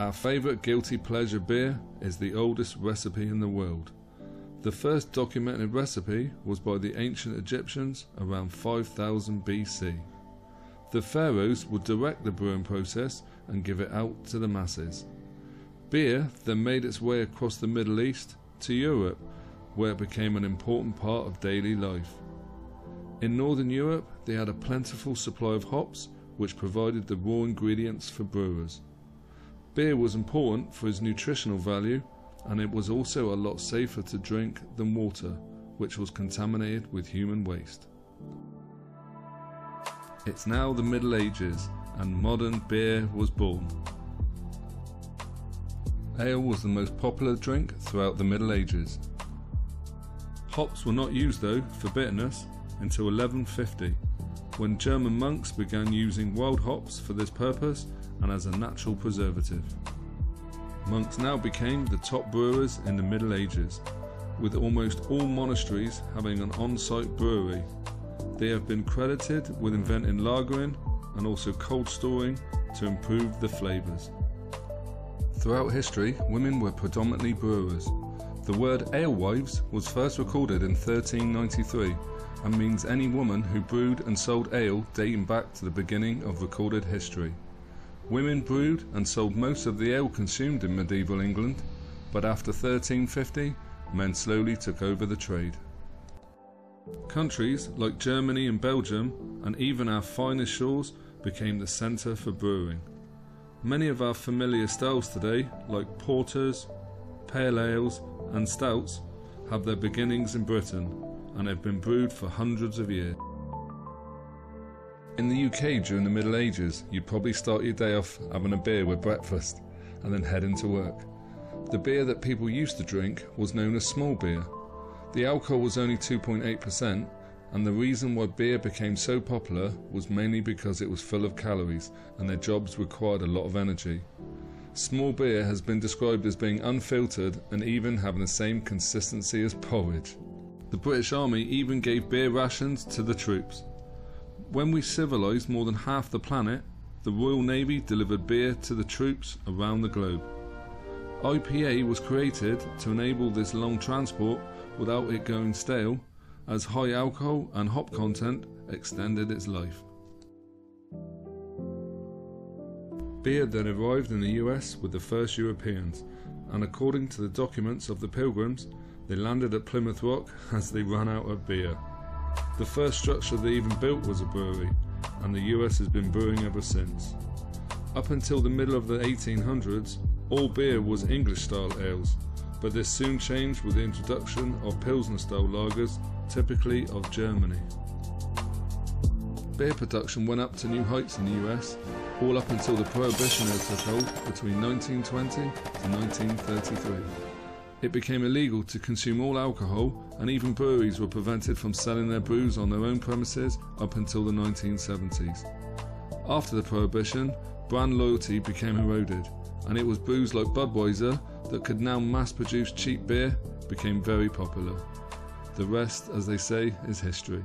Our favourite guilty pleasure beer is the oldest recipe in the world. The first documented recipe was by the ancient Egyptians around 5000 BC. The pharaohs would direct the brewing process and give it out to the masses. Beer then made its way across the Middle East to Europe, where it became an important part of daily life. In Northern Europe, they had a plentiful supply of hops, which provided the raw ingredients for brewers. Beer was important for its nutritional value, and it was also a lot safer to drink than water, which was contaminated with human waste. It's now the Middle Ages, and modern beer was born. Ale was the most popular drink throughout the Middle Ages. Hops were not used though for bitterness until 1150, when German monks began using wild hops for this purpose and as a natural preservative. Monks now became the top brewers in the Middle Ages, with almost all monasteries having an on-site brewery. They have been credited with inventing lagering and also cold storing to improve the flavours. Throughout history, women were predominantly brewers. The word alewives was first recorded in 1393 and means any woman who brewed and sold ale dating back to the beginning of recorded history. Women brewed and sold most of the ale consumed in medieval England, but after 1350, men slowly took over the trade. Countries like Germany and Belgium, and even our finest shores, became the centre for brewing. Many of our familiar styles today, like porters, pale ales and stouts, have their beginnings in Britain and have been brewed for hundreds of years. In the UK during the Middle Ages, you probably start your day off having a beer with breakfast and then heading to work. The beer that people used to drink was known as small beer. The alcohol was only 2.8%, and the reason why beer became so popular was mainly because it was full of calories and their jobs required a lot of energy. Small beer has been described as being unfiltered and even having the same consistency as porridge. The British Army even gave beer rations to the troops. When we civilised more than half the planet, the Royal Navy delivered beer to the troops around the globe. IPA was created to enable this long transport without it going stale, as high alcohol and hop content extended its life. Beer then arrived in the US with the first Europeans, and according to the documents of the Pilgrims, they landed at Plymouth Rock as they ran out of beer. The first structure they even built was a brewery, and the US has been brewing ever since. Up until the middle of the 1800s, all beer was English-style ales, but this soon changed with the introduction of Pilsner-style lagers, typically of Germany. Beer production went up to new heights in the US, all up until the Prohibition era took hold between 1920 and 1933. It became illegal to consume all alcohol, and even breweries were prevented from selling their brews on their own premises up until the 1970s. After the Prohibition, brand loyalty became eroded, and it was brews like Budweiser that could now mass-produce cheap beer became very popular. The rest, as they say, is history.